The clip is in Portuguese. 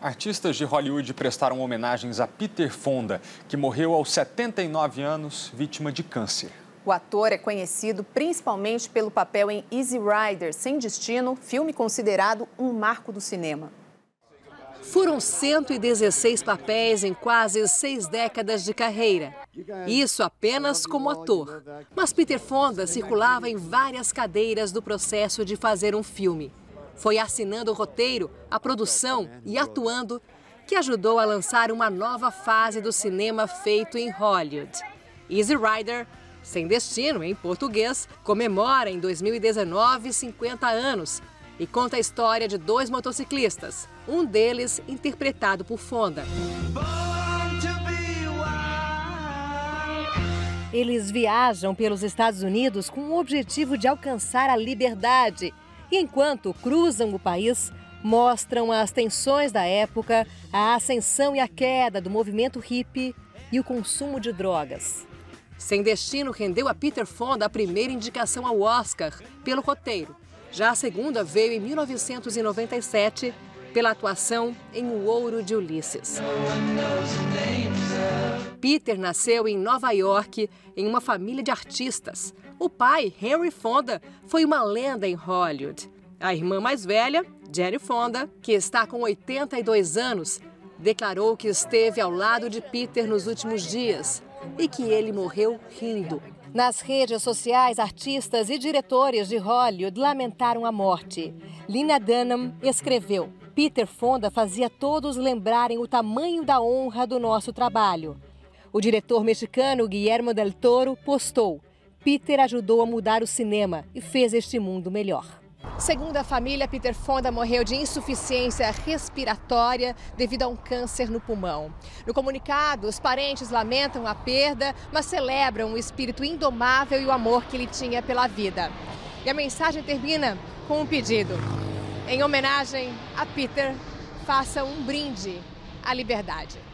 Artistas de Hollywood prestaram homenagens a Peter Fonda, que morreu aos 79 anos, vítima de câncer. O ator é conhecido principalmente pelo papel em Easy Rider, Sem Destino, filme considerado um marco do cinema. Foram 116 papéis em quase 6 décadas de carreira. Isso apenas como ator. Mas Peter Fonda circulava em várias cadeiras do processo de fazer um filme. Foi assinando o roteiro, a produção e atuando que ajudou a lançar uma nova fase do cinema feito em Hollywood. Easy Rider, Sem Destino, em português, comemora em 2019 50 anos e conta a história de 2 motociclistas, um deles interpretado por Fonda. Eles viajam pelos Estados Unidos com o objetivo de alcançar a liberdade e, enquanto cruzam o país, mostram as tensões da época, a ascensão e a queda do movimento hippie e o consumo de drogas. Sem Destino rendeu a Peter Fonda a primeira indicação ao Oscar pelo roteiro. Já a segunda veio em 1997 pela atuação em O Ouro de Ulisses. Peter nasceu em Nova York em uma família de artistas. O pai, Henry Fonda, foi uma lenda em Hollywood. A irmã mais velha, Jane Fonda, que está com 82 anos, declarou que esteve ao lado de Peter nos últimos dias e que ele morreu rindo. Nas redes sociais, artistas e diretores de Hollywood lamentaram a morte. Lena Dunham escreveu: Peter Fonda fazia todos lembrarem o tamanho da honra do nosso trabalho. O diretor mexicano Guillermo del Toro postou: Peter ajudou a mudar o cinema e fez este mundo melhor. Segundo a família, Peter Fonda morreu de insuficiência respiratória devido a um câncer no pulmão. No comunicado, os parentes lamentam a perda, mas celebram o espírito indomável e o amor que ele tinha pela vida. E a mensagem termina com um pedido. Em homenagem a Peter, faça um brinde à liberdade.